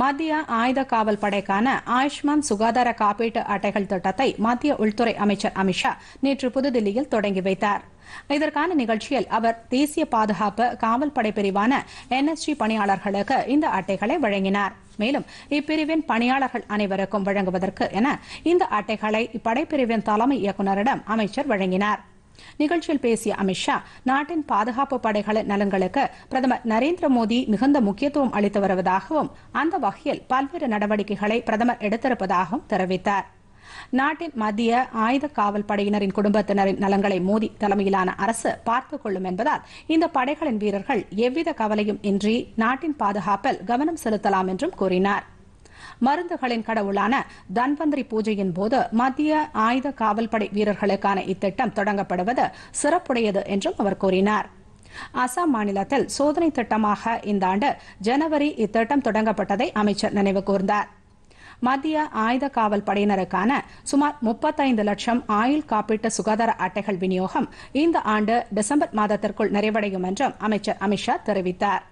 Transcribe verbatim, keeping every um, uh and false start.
மத்திய ஆயுத காவல் படைக்கான ஆயுஷ்மான் சுகாதார காப்பீட்டு அட்டைகள் திட்டத்தை மத்திய உள்துறை அமைச்சர் அமித்ஷா நேற்று புதுதில்லியில் தொடங்கி வைத்தார். இதற்கான நிகழ்ச்சியில் அவர் தேசிய பாதுகாப்பு காவல் படை பிரிவான என் எஸ் ஜி பணியாளர்களுக்கு இந்த அட்டைகளை வழங்கினார். மேலும் இப்பிரிவின் பணியாளர்கள் அனைவருக்கும் வழங்குவதற்கு என இந்த அட்டைகளை இப்படைப்பிரிவின் தலைமை இயக்குநரிடம் அமைச்சர் வழங்கினார். நிகழ்ச்சியில் பேசிய அமித்ஷா, நாட்டின் பாதுகாப்பு படைகளின் நலன்களுக்கு பிரதமர் நரேந்திர மோடி மிகுந்த முக்கியத்துவம் அளித்து வருவதாகவும் அந்த வகையில் பல்வேறு நடவடிக்கைகளை பிரதமர் எடுத்திருப்பதாகவும் தெரிவித்தார். நாட்டின் மத்திய ஆயுத காவல் படையினரின் குடும்பத்தினரின் நலன்களை மோடி தலைமையிலான அரசு பார்த்துக் கொள்ளும் என்பதால் இந்த படைகளின் வீரர்கள் எவ்வித கவலையும் இன்றி நாட்டின் பாதுகாப்பில் கவனம் செலுத்தலாம் என்றும் கூறினார். மருந்துகளின் கடவுளான தன்வந்திரி பூஜையின் போது மத்திய ஆயுத காவல்படை வீரர்களுக்கான இத்திட்டம் தொடங்கப்படுவது சிறப்புடையது என்றும் அவர் கூறினார். அசாம் மாநிலத்தில் சோதனை திட்டமாக இந்த ஆண்டு ஜனவரி இத்திட்டம் தொடங்கப்பட்டதை அமைச்சர் நினைவு கூர்ந்தார். மத்திய ஆயுத காவல் படையினருக்கான சுமார் முப்பத்தைந்து லட்சம் ஆயுள் காப்பீட்டு சுகாதார அட்டைகள் விநியோகம் இந்த ஆண்டு டிசம்பர் மாதத்திற்குள் நிறைவடையும் என்றும் அமைச்சர் அமித்ஷா தெரிவித்தார்.